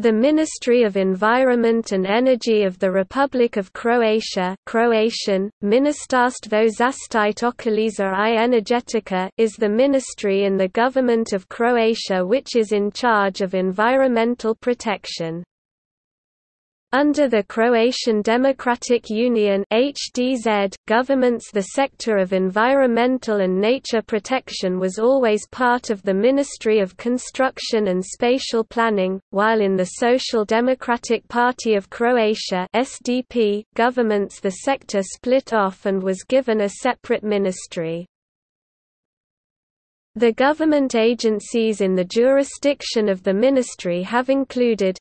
The Ministry of Environment and Energy of the Republic of Croatia (Croatian: Ministarstvo zaštite okoliša I energetike) is the ministry in the government of Croatia which is in charge of environmental protection. Under the Croatian Democratic Union (HDZ) governments, the sector of environmental and nature protection was always part of the Ministry of Construction and Spatial Planning, while in the Social Democratic Party of Croatia (SDP) governments the sector split off and was given a separate ministry. The government agencies in the jurisdiction of the ministry have included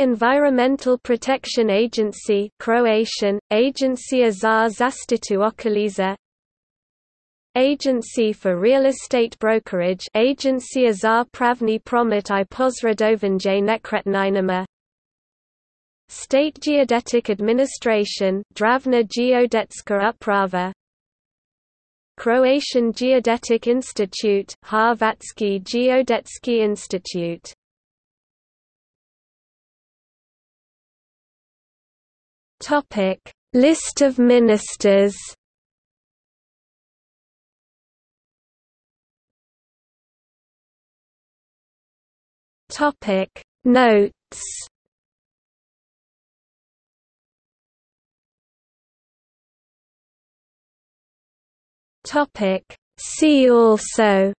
Environmental Protection Agency (Croatian: Agencija za zaštitu okoliša), Agency for Real Estate Brokerage (Agencija za pravni promet I posredovanje nekretninama), State Geodetic Administration (Državna geodetska uprava), Croatian Geodetic Institute (Hrvatski geodetski institut). List of ministers. Notes. See also: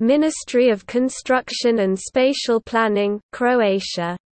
Ministry of Construction and Spatial Planning, Croatia.